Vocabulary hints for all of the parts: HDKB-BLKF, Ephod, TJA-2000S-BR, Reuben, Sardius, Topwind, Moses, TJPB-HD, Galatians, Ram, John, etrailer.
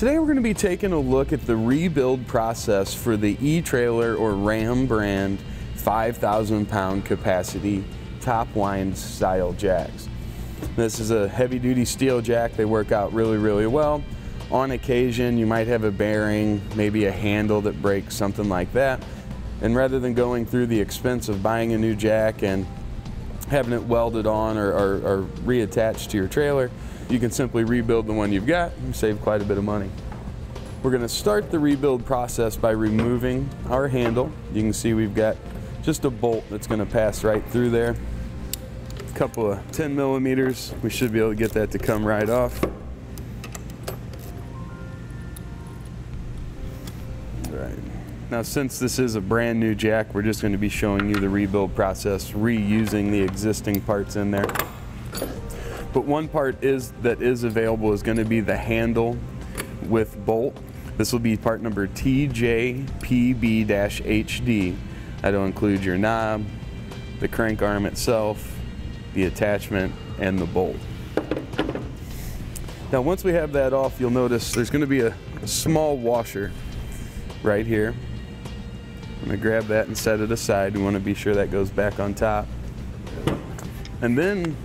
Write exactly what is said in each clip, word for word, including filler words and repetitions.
Today we're going to be taking a look at the rebuild process for the etrailer or Ram brand five thousand pound capacity Topwind style jacks. This is a heavy duty steel jack. They work out really, really well. On occasion you might have a bearing, maybe a handle that breaks, something like that. And rather than going through the expense of buying a new jack and having it welded on or, or, or reattached to your trailer, you can simply rebuild the one you've got and save quite a bit of money. We're going to start the rebuild process by removing our handle. You can see we've got just a bolt that's going to pass right through there. A couple of ten millimeters. We should be able to get that to come right off. All right. Now, since this is a brand new jack, we're just going to be showing you the rebuild process, reusing the existing parts in there. But one part is that is available is going to be the handle with bolt. This will be part number T J P B H D. That'll include your knob, the crank arm itself, the attachment, and the bolt. Now, once we have that off, you'll notice there's going to be a, a small washer right here. I'm going to grab that and set it aside. We want to be sure that goes back on top. And then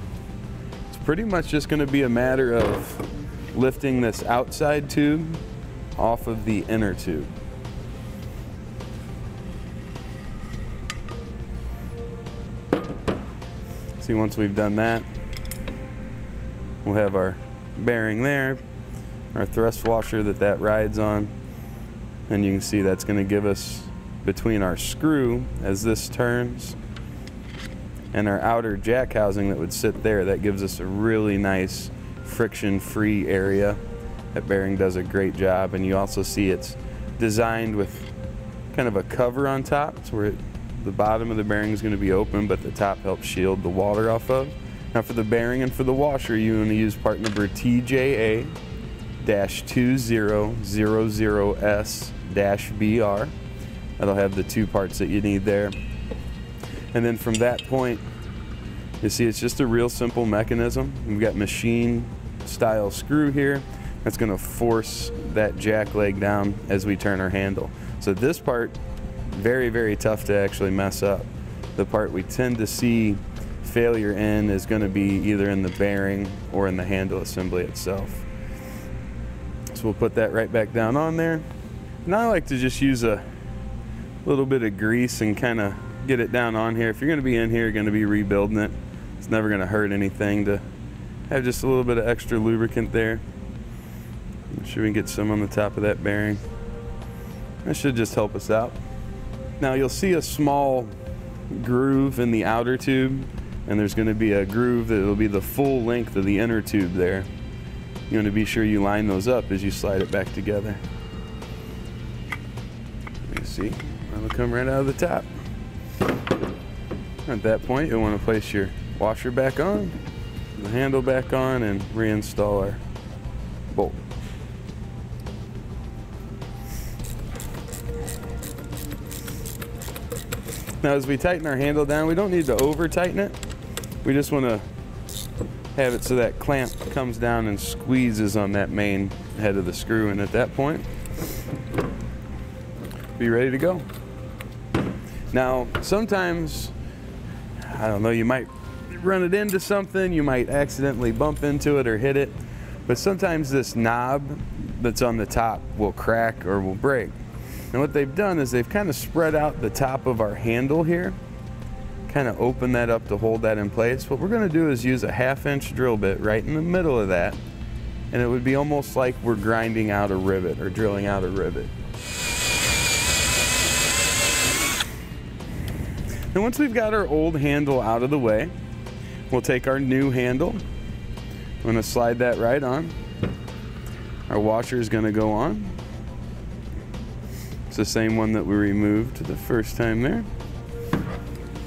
it's pretty much just going to be a matter of lifting this outside tube off of the inner tube. See, once we've done that, we'll have our bearing there, our thrust washer that that rides on, and you can see that's going to give us between our screw as this turns and our outer jack housing that would sit there. That gives us a really nice friction-free area. That bearing does a great job, and you also see it's designed with kind of a cover on top. It's where it, the bottom of the bearing is going to be open, but the top helps shield the water off of. Now for the bearing and for the washer, you want to use part number T J A two thousand S B R. That'll have the two parts that you need there. And then from that point, you see it's just a real simple mechanism. We've got machine style screw here that's going to force that jack leg down as we turn our handle. So this part, very, very tough to actually mess up. The part we tend to see failure in is going to be either in the bearing or in the handle assembly itself. So we'll put that right back down on there. And I like to just use a little bit of grease and kind of get it down on here. If you're going to be in here, you're going to be rebuilding it. It's never going to hurt anything to have just a little bit of extra lubricant there. Make sure we can get some on the top of that bearing. That should just help us out. Now you'll see a small groove in the outer tube, and there's going to be a groove that will be the full length of the inner tube there. You want to be sure you line those up as you slide it back together. You see, that'll come right out of the top. At that point, you'll want to place your washer back on, the handle back on, and reinstall our bolt. Now as we tighten our handle down, we don't need to over tighten it. We just want to have it so that clamp comes down and squeezes on that main head of the screw, and at that point, be ready to go. Now sometimes, I don't know, you might run it into something, you might accidentally bump into it or hit it, but sometimes this knob that's on the top will crack or will break. And what they've done is they've kind of spread out the top of our handle here, kind of open that up to hold that in place. What we're going to do is use a half inch drill bit right in the middle of that, and it would be almost like we're grinding out a rivet or drilling out a rivet. And once we've got our old handle out of the way, we'll take our new handle. I'm going to slide that right on. Our washer is going to go on. It's the same one that we removed the first time there.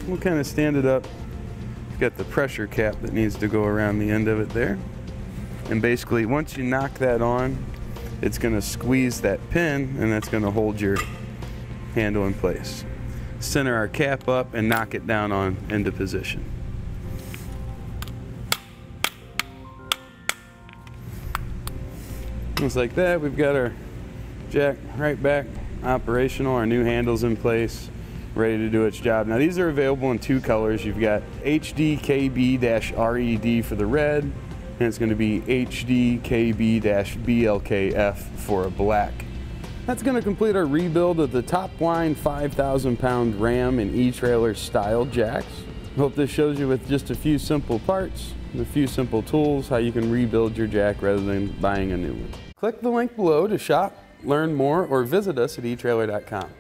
We'll kind of stand it up. We've got the pressure cap that needs to go around the end of it there. And basically, once you knock that on, it's going to squeeze that pin, and that's going to hold your handle in place. Center our cap up and knock it down on into position. Just like that, we've got our jack right back operational, our new handles in place, ready to do its job. Now these are available in two colors. You've got H D K B R E D for the red, and it's going to be H D K B B L K F for a black. That's going to complete our rebuild of the Topwind five thousand pound Ram and e-trailer style jacks. Hope this shows you, with just a few simple parts and a few simple tools, how you can rebuild your jack rather than buying a new one. Click the link below to shop, learn more, or visit us at e trailer dot com.